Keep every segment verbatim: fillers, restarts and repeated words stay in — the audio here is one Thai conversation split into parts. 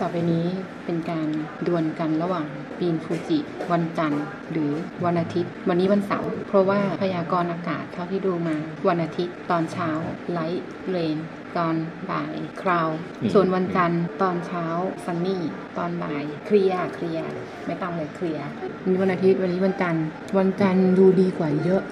ต่อไปนี้เป็นการดวลกันระหว่างปีนฟูจิวันจันทร์หรือวันอาทิตย์วันนี้วันเสาร์เพราะว่าพยากรณ์อากาศเท่าที่ดูมาวันอาทิตย์ตอนเช้าไลท์เรนตอนบ่ายคราวส่วนวันจันทร์ตอนเช้าซันนี่ตอนบ่ายเคลียร์เคลียร์ไม่ต้องเลยเคลียร์นี่วันอาทิตย์วันนี้วันจันทร์วันจันทร์ดูดีกว่าเยอะ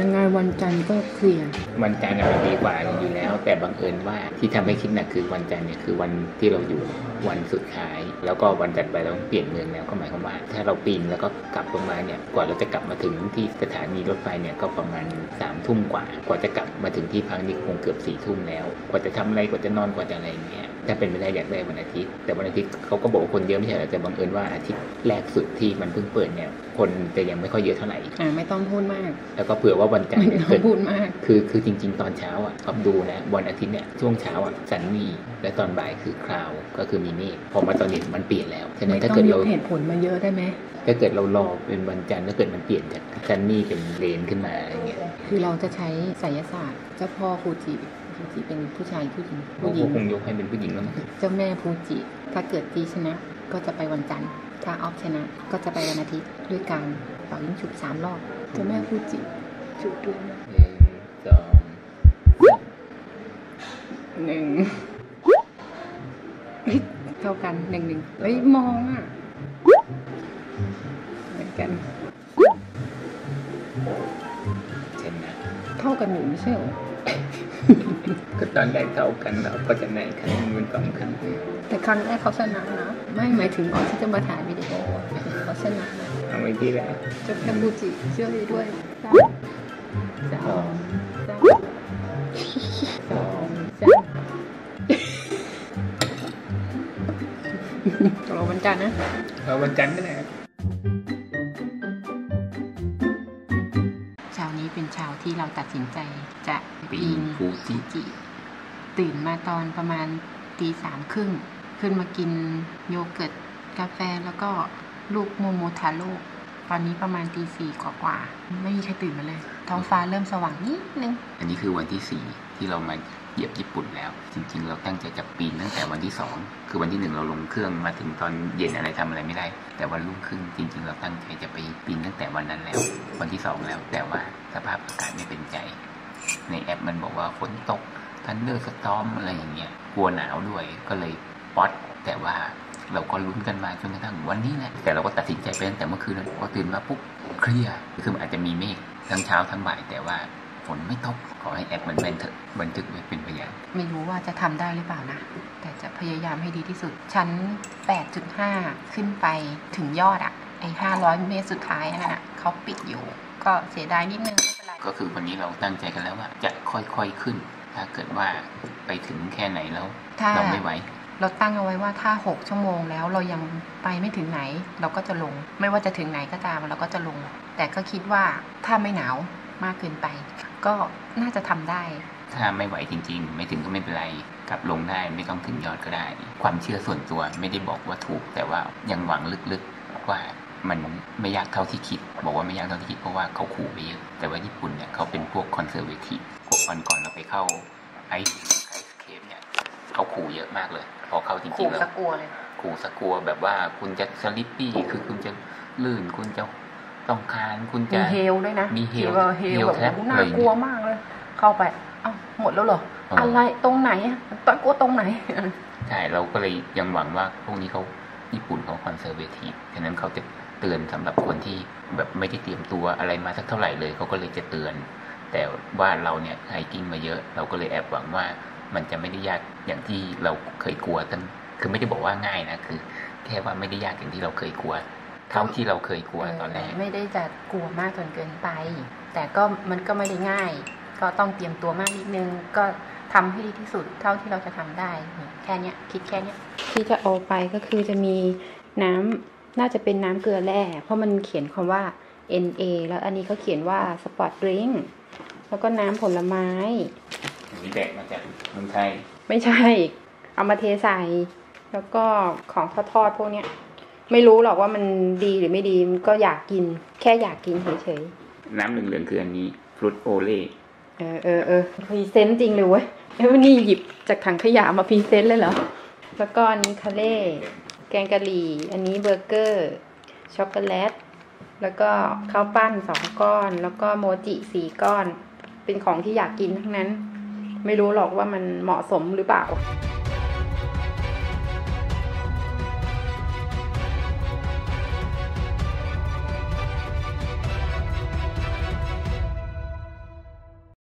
ยังไงวันจันทร์ก็เคลียร์วันจันทร์มันดีกว่าอยู่แล้วแต่บังเอิญว่าที่ทำให้คิดหนักคือวันจันทร์เนี่ยคือวันที่เราอยู่วันสุดท้ายแล้วก็วันจันทร์ไปเราเปลี่ยนเมืองแล้วก็หมายความว่าถ้าเราปีนแล้วก็กลับลงมาเนี่ยกว่าเราจะกลับมาถึงที่สถานีรถไฟเนี่ยก็ประมาณสามทุ่มกว่ากว่าจะกลับมาถึงที่พักนี่คงเกือบสี่ทุ่มแล้วกว่าจะทำอะไรกว่าจะนอนกว่าจะอะไรอย่างเงี้ยถ้าเป็นไปได้อยากได้วันอาทิตย์แต่วันอาทิตย์เขาก็บอกว่าคนเยอะไม่ใช่แต่บังเอิญว่าอาทิตย์แรกสุดที่มันเพิ่งเปิดเนี่ยคนจะยังไม่ค่อยเยอะเท่าไหร่อ่าไม่ต้องพูดมากแล้วก็เผื่อว่าวันจันทร์เนี่ยเกิดพูดมากคือคือจริงๆตอนเช้าอ่ะออฟดูนะวันอาทิตย์เนี่ยช่วงเช้าอ่ะสันนีและตอนบ่ายคือคราวก็คือมีเมฆพอมาตอนเย็นมันเปลี่ยนแล้วฉะนั้นถ้าเกิดเราเหตุผลมาเยอะได้ไหมถ้าเกิดเรารอเป็นวันจันทร์ถ้าเกิดมันเปลี่ยนจากสันนีเป็นเรนขึ้นมาอะไรเงี้ยคือเราจะใช้ไสยศาสตร์เจ้าพ่อฟูจิฟูจิเป็นผู้ชายผู้หญิงผู้หญิงคงยกให้เป็นผู้หญิงแล้วนะเจ้าแม่ฟูจิถ้าเกิดจีชนะก็จะไปวันจันทร์ถ้าออฟชนะก็จะไปวันอาทิตย์ด้วยการเป่ายิงฉุบสามรอบเจ้าแม่ฟูจิฉุบด้วยนะหนึ่งสองหนึ่งเท่ากันหนึ่งหนึ่งเฮ้ยมองอ่ะเหมือนกันชนะเท่ากันหนูไม่ใช่หรอก็ตอนแรกเท่ากันเราก็จะในครั้งมันสองครั้งแต่ครั้งแรกเขาชนะนะไม่หมายถึงก่อนที่จะมาถ่ายวิดีโอเขาชนะนะเอาไว้ที่แล้วจบกับบูจิเชื่อเลยด้วยสองสามสองสามเราวันจันทร์นะเราวันจันทร์กันแหละเช้านี้เป็นเช้าที่เราตัดสินใจจะปีนฟูจิตื่นมาตอนประมาณตีสามครึ่งขึ้นมากินโยเกิร์ตกาแฟแล้วก็ลูกโมโมทาโร่ตอนนี้ประมาณตีสี่กว่าๆไม่มีใครตื่นมาเลยท้องฟ้าเริ่มสว่างนิดนึงอันนี้คือวันที่สี่ที่เรามาเหยียบญี่ปุ่นแล้วจริงๆเราตั้งใจจะปีนตั้งแต่วันที่สองคือวันที่หนึ่งเราลงเครื่องมาถึงตอนเย็นอะไรทำอะไรไม่ได้แต่วันรุ่งขึ้นจริงๆเราตั้งใจจะไปปีนตั้งแต่วันนั้นแล้ววันที่สองแล้วแต่ว่าสภาพอากาศไม่เป็นใจในแอปมันบอกว่าฝนตกทันเดอร์สตอร์มอะไรอย่างเงี้ยกลัวหนาวด้วยก็เลยป๊อดแต่ว่าเราก็ลุ้นกันมาจนกระทั่งวันนี้แหละแต่เราก็ตัดสินใจไปตั้งแต่เมื่อคืนพอตื่นมาปุ๊บเคลียร์คืออาจจะมีเมฆทั้งเช้าทั้งบ่ายแต่ว่าฝนไม่ตกขอให้แอปมันเป็นเถอะบันทึกไว้เป็นพยานไม่รู้ว่าจะทำได้หรือเปล่านะแต่จะพยายามให้ดีที่สุดชั้น แปดจุดห้า ขึ้นไปถึงยอดอะไอห้าร้อยเมตรสุดท้ายนั่นอะเขาปิดอยู่ก็เสียดายนิดนึงก็คือวันนี้เราตั้งใจกันแล้วว่าจะค่อยๆขึ้นถ้าเกิดว่าไปถึงแค่ไหนแล้วเราไม่ไหวเราตั้งเอาไว้ว่าถ้าหกชั่วโมงแล้วเรายังไปไม่ถึงไหนเราก็จะลงไม่ว่าจะถึงไหนก็ตามเราก็จะลงแต่ก็คิดว่าถ้าไม่หนาวมากเกินไปก็น่าจะทำได้ถ้าไม่ไหวจริงๆไม่ถึงก็ไม่เป็นไรกลับลงได้ไม่ต้องถึงยอดก็ได้ความเชื่อส่วนตัวไม่ได้บอกว่าถูกแต่ว่ายังหวังลึกๆว่ามันไม่ยากเท่าที่คิดบอกว่าไม่ยากเท่าที่คิดเพราะว่าเขาขู่ไปเยอะแต่ว่าญี่ปุ่นเนี่ยเขาเป็นพวกคอนเซอร์เวทีฟพวกวันก่อนเราไปเข้าไอซ์เคฟเนี่ยเขาขู่เยอะมากเลยพอเข้าจริงๆขู่สะกลัวเลยขู่สะกลัวแบบว่าคุณจะสลิปปี้คือคุณจะลื่นคุณจะต้องคานคุณจะมีเฮลด้วยนะมีเฮลเฮลแบบน่ากลัวมากเลยเข้าไปเอ้าหมดแล้วเหรออะไรตรงไหนตะกัวตรงไหนใช่เราก็เลยยังหวังว่าพวกนี้เขาญี่ปุ่นเขาคอนเซอร์เวทีฟฉะนั้นเขาจะเตือนสำหรับคนที่แบบไม่ได้เตรียมตัวอะไรมาสักเท่าไหร่เลยเขาก็เลยจะเตือนแต่ว่าเราเนี่ยไฮกิ้งมาเยอะเราก็เลยแอบหวังว่ามันจะไม่ได้ยากอย่างที่เราเคยกลัวตั้งคือไม่ได้บอกว่าง่ายนะคือแค่ว่าไม่ได้ยากอย่างที่เราเคยกลัวเท่าที่เราเคยกลัวตอนแรกไม่ได้จะกลัวมากจนเกินไปแต่ก็มันก็ไม่ได้ง่ายก็ต้องเตรียมตัวมากนิดนึงก็ทำให้ดีที่สุดเท่าที่เราจะทำได้แค่เนี้ยคิดแค่เนี้ยที่จะเอาไปก็คือจะมีน้ำน่าจะเป็นน้ำเกลือแร่เพราะมันเขียนคำว่า เอ็น เอ แล้วอันนี้เขาเขียนว่าสปอร์ตดริงก์แล้วก็น้ำผลไม้อันนี้แบกมาจากเมืองไทยไม่ใช่เอามาเทใส่แล้วก็ของทอดๆพวกเนี้ยไม่รู้หรอกว่ามันดีหรือไม่ดีมันก็อยากกินแค่อยากกินเฉยๆน้ำเหลืองๆคืออันนี้ฟรุตโอเล่เออเออเออพรีเซนต์จริงเลยเว้ยแล้วนี่หยิบจากถังขยะมาพรีเซนต์เลยเหรอ แล้วก็อันนี้คาเล่แกงกะหรี่อันนี้เบอร์เกอร์ช็อกโกแลตแล้วก็ข้าวปั้นสองก้อนแล้วก็โมจิสี่ก้อนเป็นของที่อยากกินทั้งนั้นไม่รู้หรอกว่ามันเหมาะสมหรือเปล่า